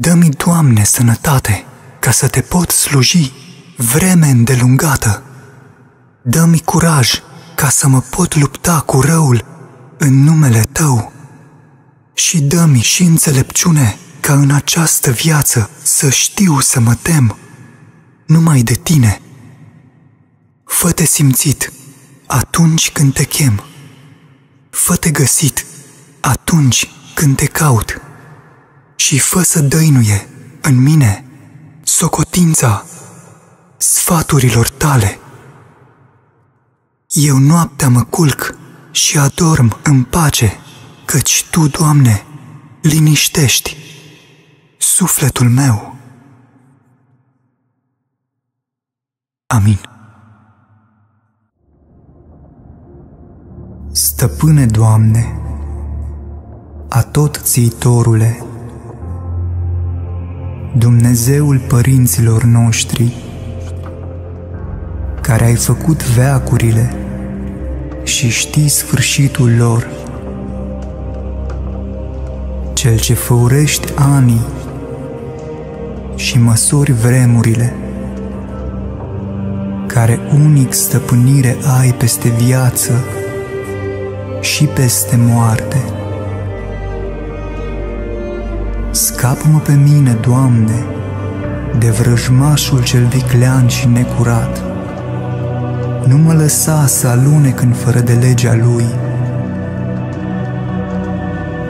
Dă-mi, Doamne, sănătate, ca să te pot sluji vreme îndelungată. Dă-mi curaj, ca să mă pot lupta cu răul în numele Tău. Și dă-mi și înțelepciune, ca în această viață să știu să mă tem numai de Tine. Fă-te simțit atunci când te chem. Fă-te găsit atunci când te caut. Și fă să dăinuie în mine socotința sfaturilor Tale. Eu noaptea mă culc și adorm în pace, căci Tu, Doamne, liniștești sufletul meu. Amin. Stăpâne, Doamne, atotțiitorule, Dumnezeul părinților noștri, care ai făcut veacurile și știi sfârșitul lor, Cel ce făurești anii și măsori vremurile, care unic stăpânire ai peste viață și peste moarte, scapă-mă pe mine, Doamne, de vrăjmașul cel viclean și necurat. Nu mă lăsa să alunec în fără de legea lui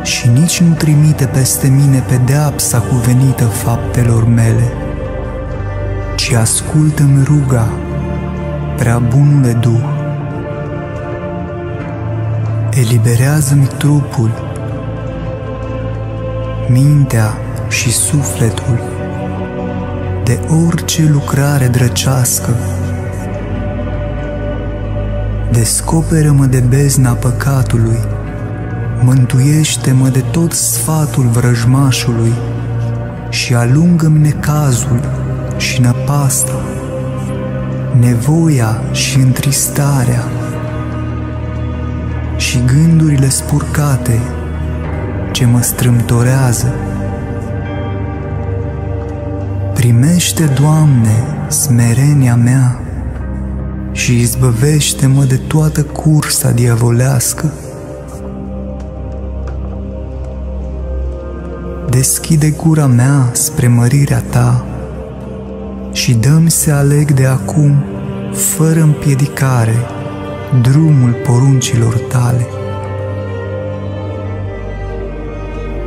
și nici nu trimite peste mine pedeapsa cuvenită faptelor mele, ci ascultă-mi ruga, prea bunule Duh. Eliberează-mi trupul, mintea și sufletul de orice lucrare drăcească. Descoperă-mă de bezna păcatului, mântuiește-mă de tot sfatul vrăjmașului și alungă-mi necazul și năpasta, nevoia și întristarea și gândurile spurcate ce mă strâmtorează. Primește, Doamne, smerenia mea și izbăvește-mă de toată cursa diavolească. Deschide gura mea spre mărirea Ta și dă-mi să aleg de acum, fără împiedicare, drumul poruncilor Tale.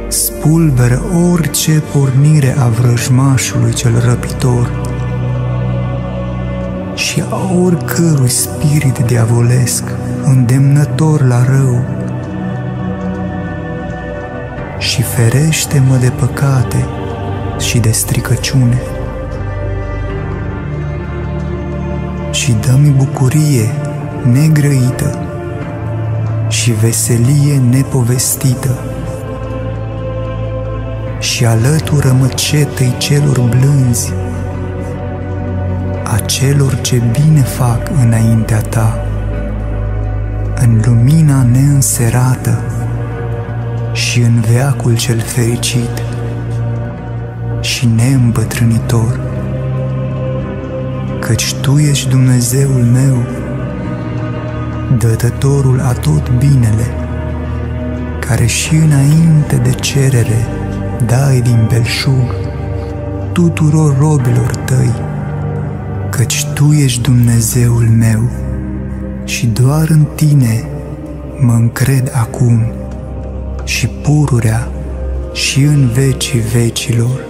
Spulberă orice pornire a vrăjmașului cel răpitor și a oricărui spirit diavolesc îndemnător la rău și ferește-mă de păcate și de stricăciune. Și dă-mi bucurie negrăită și veselie nepovestită și alătură-mă cetei celor blânzi, a celor ce bine fac înaintea Ta, în lumina neînserată și în veacul cel fericit și neîmbătrânitor, căci Tu ești Dumnezeul meu, dătătorul a tot binele, care și înainte de cerere dai din belșug tuturor robilor Tăi, căci Tu ești Dumnezeul meu și doar în Tine mă încred acum și pururea și în vecii vecilor.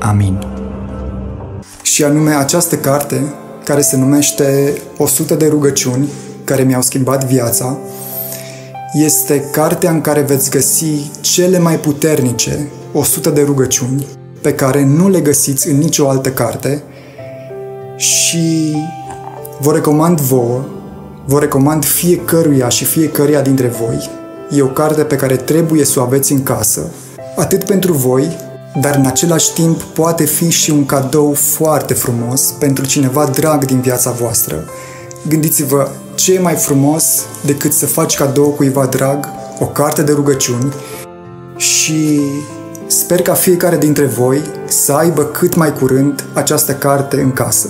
Amin. Și anume această carte, care se numește 100 de rugăciuni care mi-au schimbat viața, este cartea în care veți găsi cele mai puternice 100 de rugăciuni pe care nu le găsiți în nicio altă carte și vă recomand vouă, vă recomand fiecăruia și fiecăruia dintre voi. E o carte pe care trebuie să o aveți în casă, atât pentru voi, dar în același timp poate fi și un cadou foarte frumos pentru cineva drag din viața voastră. Gândiți-vă, ce e mai frumos decât să faci cadou cuiva drag o carte de rugăciuni și Sper ca fiecare dintre voi să aibă cât mai curând această carte în casă.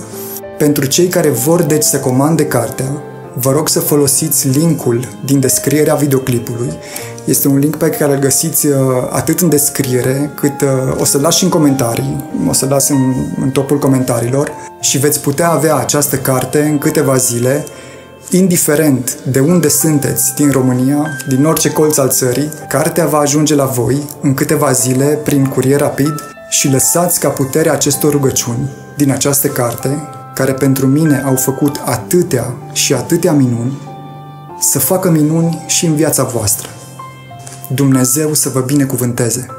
Pentru cei care vor deci să comande cartea, vă rog să folosiți linkul din descrierea videoclipului. Este un link pe care îl găsiți atât în descriere, cât o să-l las și în comentarii, o să-l las în topul comentariilor și veți putea avea această carte în câteva zile, indiferent de unde sunteți, din România, din orice colț al țării, cartea va ajunge la voi în câteva zile prin curier rapid și lăsați ca puterea acestor rugăciuni din această carte, care pentru mine au făcut atâtea și atâtea minuni, să facă minuni și în viața voastră. Dumnezeu să vă binecuvânteze!